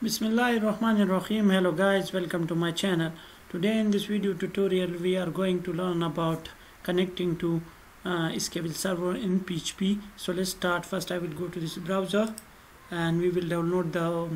Bismillahirrahmanirrahim. Hello guys, welcome to my channel. Today in this video tutorial we are going to learn about connecting to SQL Server in PHP. So let's start. First I will go to this browser and we will download the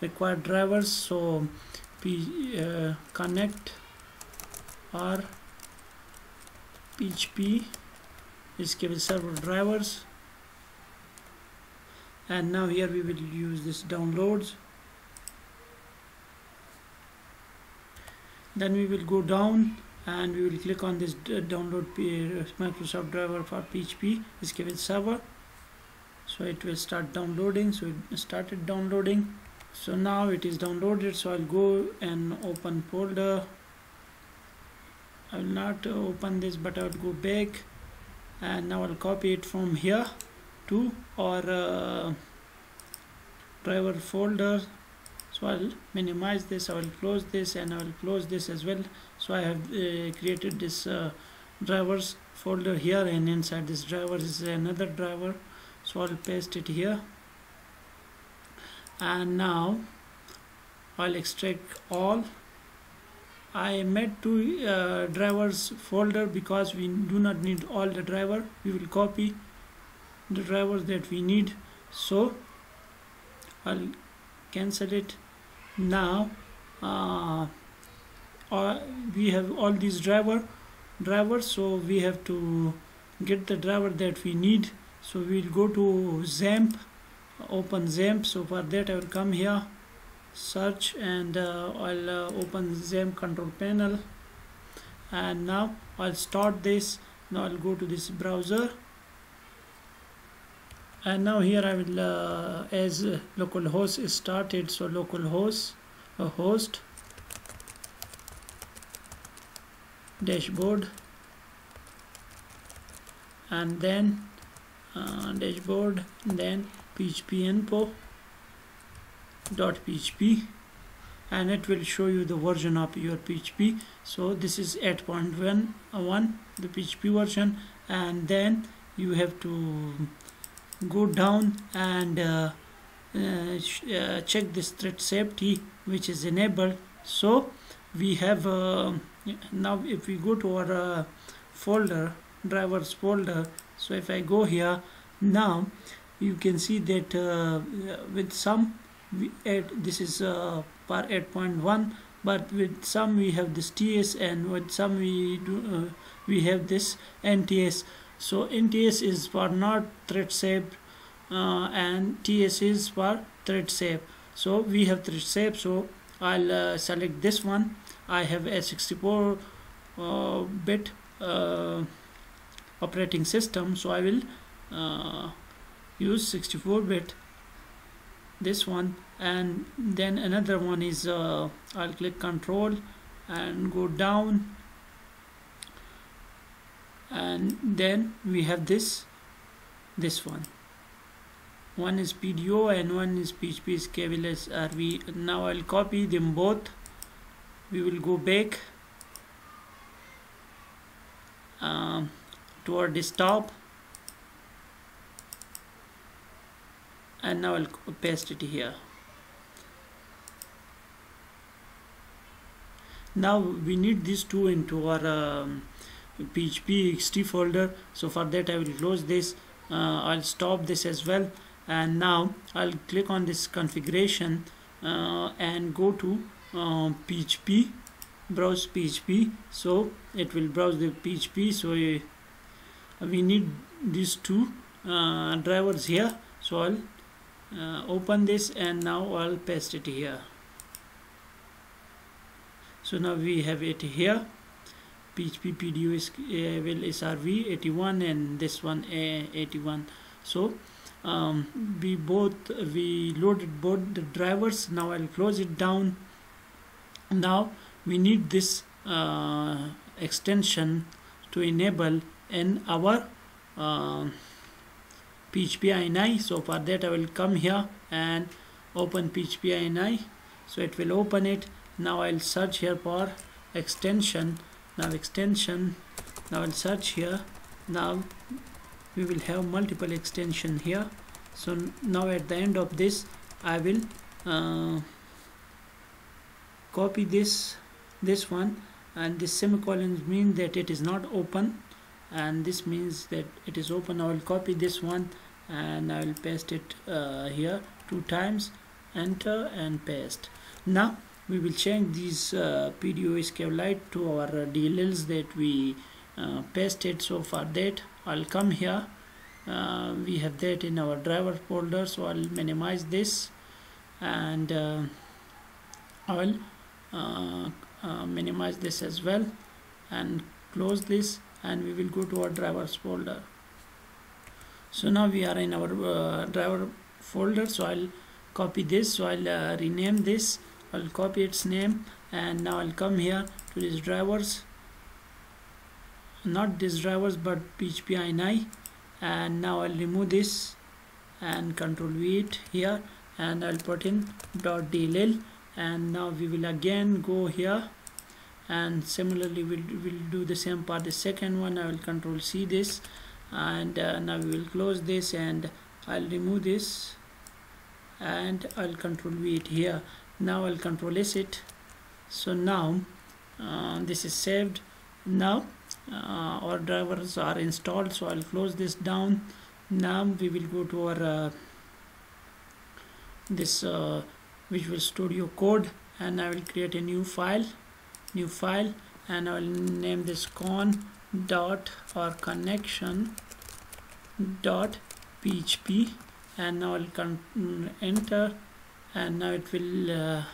required drivers. So connect or PHP SQL Server drivers, and now here we will use this downloads. Then we will go down and we will click on this download Microsoft driver for PHP SQL Server. So it will start downloading. So it started downloading. So now it is downloaded. So I'll go and open folder. I will not open this, but I will go back, and now I'll copy it from here to our driver folder. So I'll minimize this, I will close this, and I will close this as well. So I have created this drivers folder here, and inside this drivers is another driver. So I'll paste it here, and now I'll extract all. I made two drivers folder because we do not need all the driver. We will copy the drivers that we need. So I'll cancel it. Now we have all these drivers, so we have to get the driver that we need. So we'll go to XAMPP, open XAMPP. So for that I will come here, search, and I'll open XAMPP control panel, and now I'll start this. Now I'll go to this browser, and now here I will as localhost is started. So localhost host dashboard, and then dashboard, and then phpinfo.php, and it will show you the version of your PHP. So this is 8.11, the PHP version. And then you have to go down and check this thread safety, which is enabled. So we have now if we go to our folder, drivers folder. So if I go here, now you can see that with some this is par 8.1, but with some we have this TS, and with some we have this NTS. So NTS is for not thread safe, and TS is for thread safe. So we have thread safe. So I'll select this one. I have a 64-bit operating system, so I will use 64-bit this one. And then another one is I'll click control and go down, and then we have this one is PDO and one is PHP sqlsrv. Now I'll copy them both. We will go back to our desktop, and now I'll paste it here. Now we need these two into our PHP.exe folder. So for that I will close this. I'll stop this as well, and now I'll click on this configuration and go to PHP, browse PHP. So it will browse the PHP. So we need these two drivers here. So I'll open this, and now I'll paste it here. So now we have it here. PHP PDO is SRV 81, and this one 81. So we loaded both the drivers. Now I'll close it down. Now we need this extension to enable in our PHP.ini. So for that I will come here and open PHP.ini. So it will open it. Now I'll search here for extension. Now extension, now I'll search here. Now we will have multiple extension here. So now at the end of this I will copy this one, and this semicolon means that it is not open, and this means that it is open. I will copy this one and I will paste it here 2 times, enter and paste. Now we will change these PDO SQLite to our DLLs that we pasted. So for that I'll come here, we have that in our driver folder, so I'll minimize this and I'll minimize this as well and close this, and we will go to our drivers folder. So now we are in our driver folder, so I'll copy this, so I'll rename this, I'll copy its name, and now I'll come here to this drivers, not this drivers but PHP.ini, and now I'll remove this and Control V it here, and I'll put in .dll, and now we will again go here, and similarly we'll do the same part. The second one I will Control C this, and now we will close this, and I'll remove this and I'll Control V it here. Now I'll Control S it. So now this is saved. Now our drivers are installed, so I'll close this down. Now we will go to our this Visual Studio Code, and I will create a new file, and I will name this connection.php, and now I'll enter, and now it will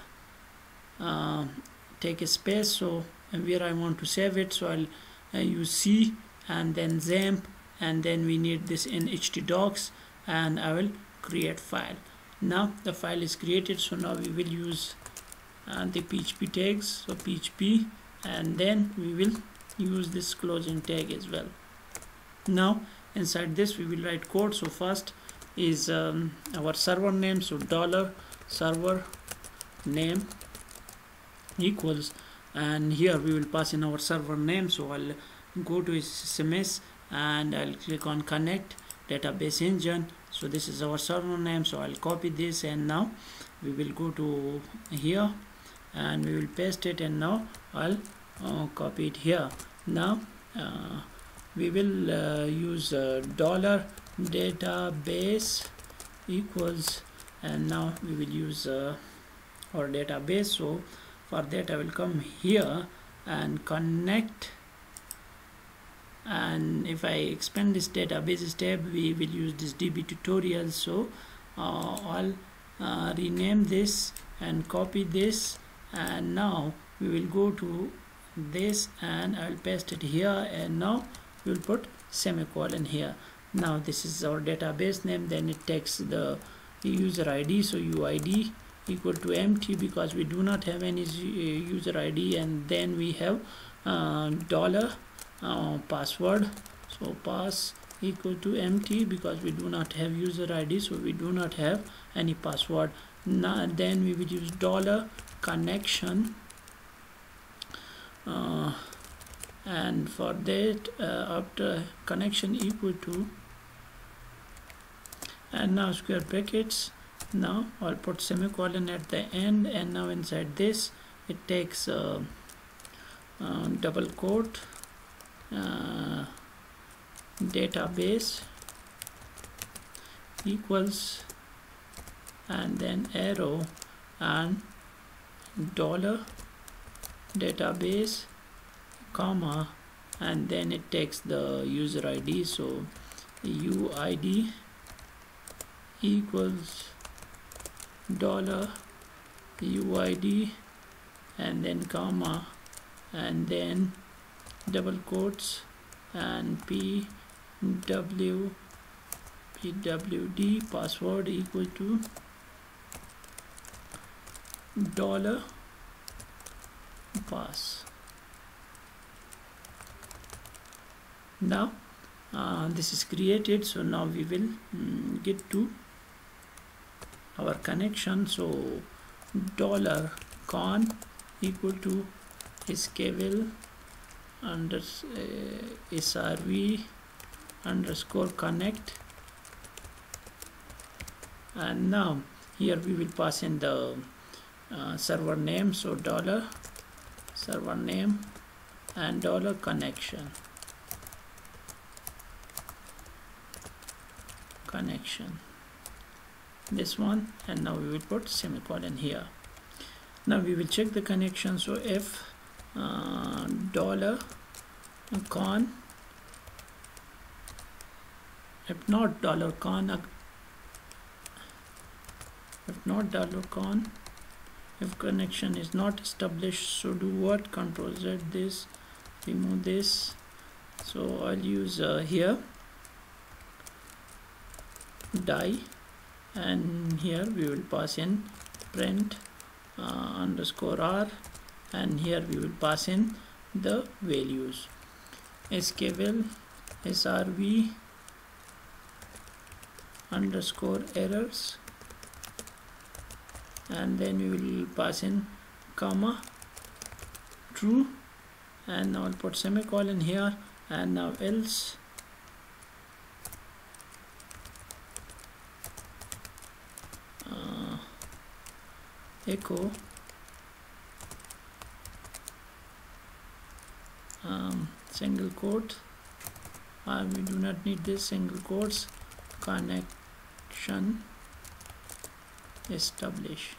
take a space, so where I want to save it, so I'll use C and then XAMPP, and then we need this in htdocs, and I will create file. Now the file is created, so now we will use the PHP tags, so PHP, and then we will use this closing tag as well. Now inside this we will write code. So first is our server name, so $server name equals, and here we will pass in our server name. So I'll go to SMS and I'll click on connect database engine. So this is our server name, so I'll copy this, and now we will go to here and we will paste it, and now I'll copy it here. Now we will use $database equals, and now we will use our database. So for that I will come here and connect, and if I expand this databases tab, we will use this DB tutorial. So I'll rename this and copy this, and now we will go to this and I'll paste it here, and now we'll put semicolon here. Now this is our database name, then it takes the user ID, so uid equal to empty because we do not have any user ID, and then we have dollar password, so pass equal to empty because we do not have user ID, so we do not have any password. Now then we will use $connection, and for that after connection equal to, and now square brackets, now I'll put semicolon at the end, and now inside this it takes double quote database equals, and then arrow and $database comma, and then it takes the user ID, so uid equals $uid, and then comma, and then double quotes, and pwd password equal to $pass. Now this is created, so now we will get to our connection, so $con equal to sqlsrv_connect, and now here we will pass in the server name, so dollar server name and dollar connection, this one, and now we will put semicolon here. Now we will check the connection. So if dollar con, if not dollar con, if connection is not established, so do what? Control Z, this, remove this. So I'll use here die, and here we will pass in print underscore r, and here we will pass in the values sqlsrv underscore errors, and then we will pass in comma true, and now I'll put semicolon here, and now else, echo single quote, we do not need this single quotes, connection establish,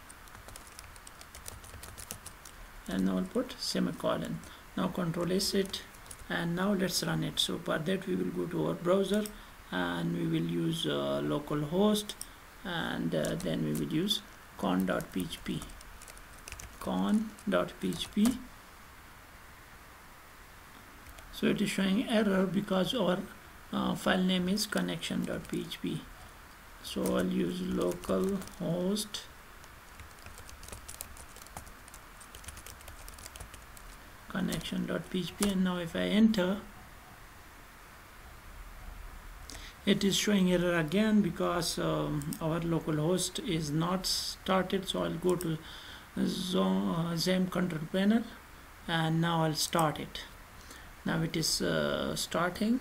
and now I'll put semicolon. Now control S it, and now let's run it. So for that we will go to our browser, and we will use localhost, and then we will use con.php, con.php. so it is showing error because our file name is connection.php. so I'll use localhost connection.php, and now if I enter, it is showing error again because our localhost is not started. So I'll go to XAMPP control panel, and now I'll start it. Now it is starting.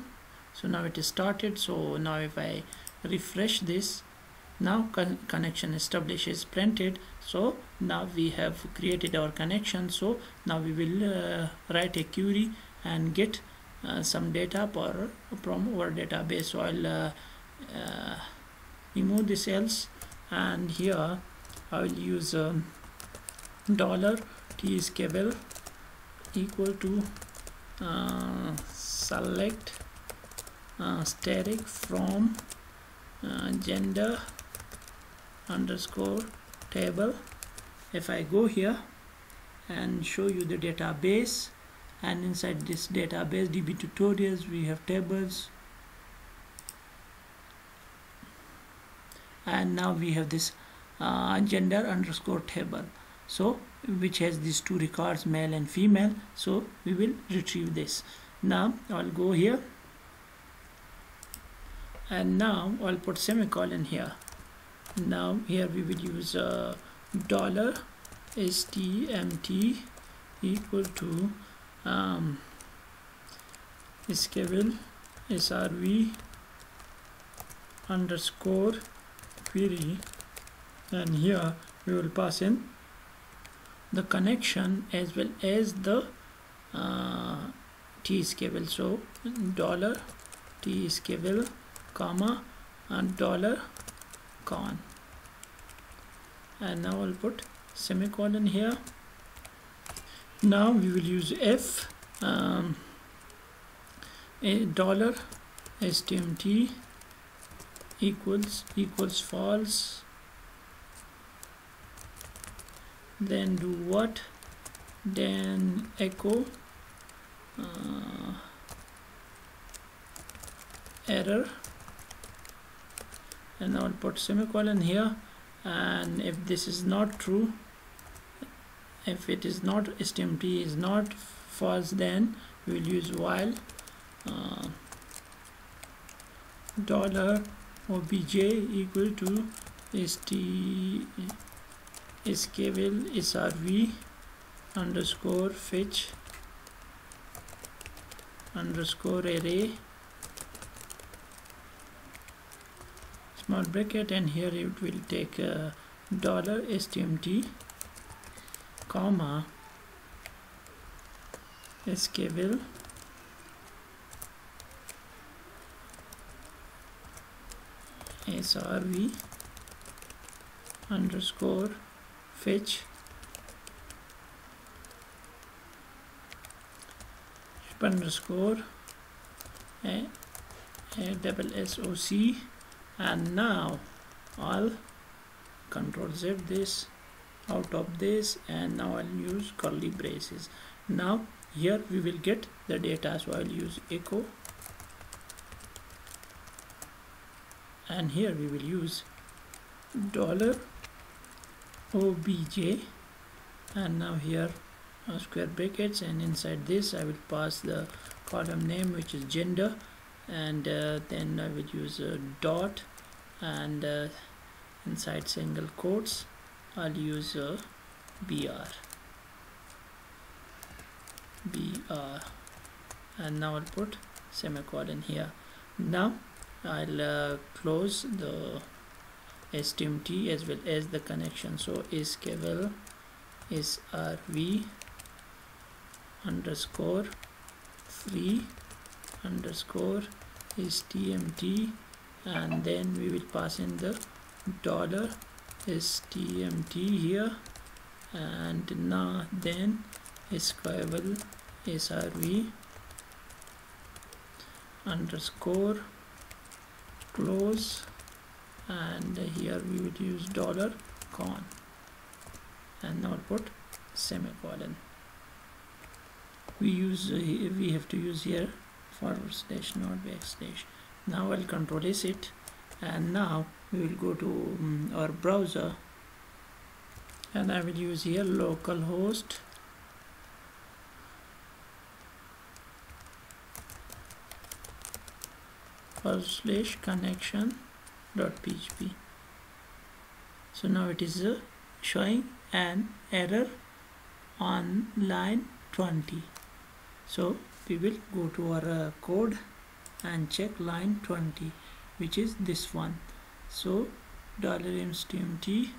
So now it is started. So now if I refresh this, now connection established is printed. So now we have created our connection. So now we will write a query and get some data from our database. So I'll remove this else, and here I will use dollar tsql equal to select static from gender underscore table. If I go here and show you the database, and inside this database DB tutorials we have tables, and now we have this gender underscore table, so which has these two records, male and female. So we will retrieve this. Now I'll go here, and now I'll put semicolon here. Now here we will use dollar stmt equal to sqlsrv underscore query, and here we will pass in the connection as well as the tsql. So dollar tsql comma and dollar con, and now I'll put semicolon here. Now we will use f a dollar stmt equals false, then do what? Then echo error, and I'll put semicolon here, and if this is not true, if it is not, stmt is not false, then we will use while dollar obj equal to sqlsrv underscore fetch underscore array small bracket, and here it will take dollar stmt comma sql srv underscore fetch underscore a double SOC, and now I'll control Z this out of this, and now I'll use curly braces. Now here we will get the data, so I'll use echo, and here we will use $obj, and now here square brackets, and inside this I will pass the column name, which is gender, and then I will use a dot, and inside single quotes I'll use a br, and now I'll put semicolon here. Now I'll close the stmt as well as the connection, so sqlsrv underscore free underscore stmt, and then we will pass in the dollar stmt here, and now then sqlsrv underscore close, and here we would use dollar con, and now put semicolon. We have to use here //. Now I'll control S it, and now we will go to our browser, and I will use here localhost /connection.php. So now it is showing an error on line 20. So we will go to our code and check line 20, which is this one. So $mstmt,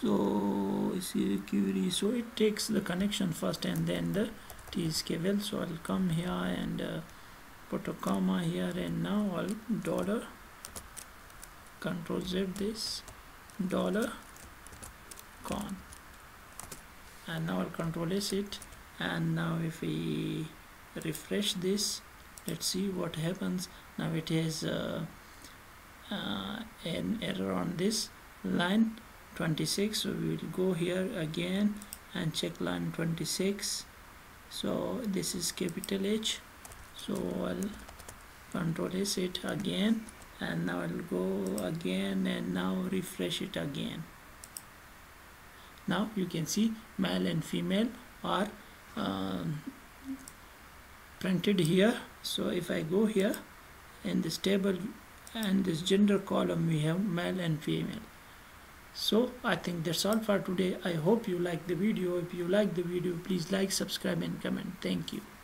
so query, so it takes the connection first and then the tsql. So I'll come here and put a comma here, and now I'll dollar control Z this dollar con, and now I'll control S it, and now if we refresh this, let's see what happens. Now it is an error on this line 26, so we will go here again and check line 26. So this is capital H, so I'll control S it again, and now I'll go again and now refresh it again. Now you can see male and female are printed here. So if I go here in this table and this gender column, we have male and female. So I think that's all for today. I hope you like the video. If you like the video, please like, subscribe and comment. Thank you.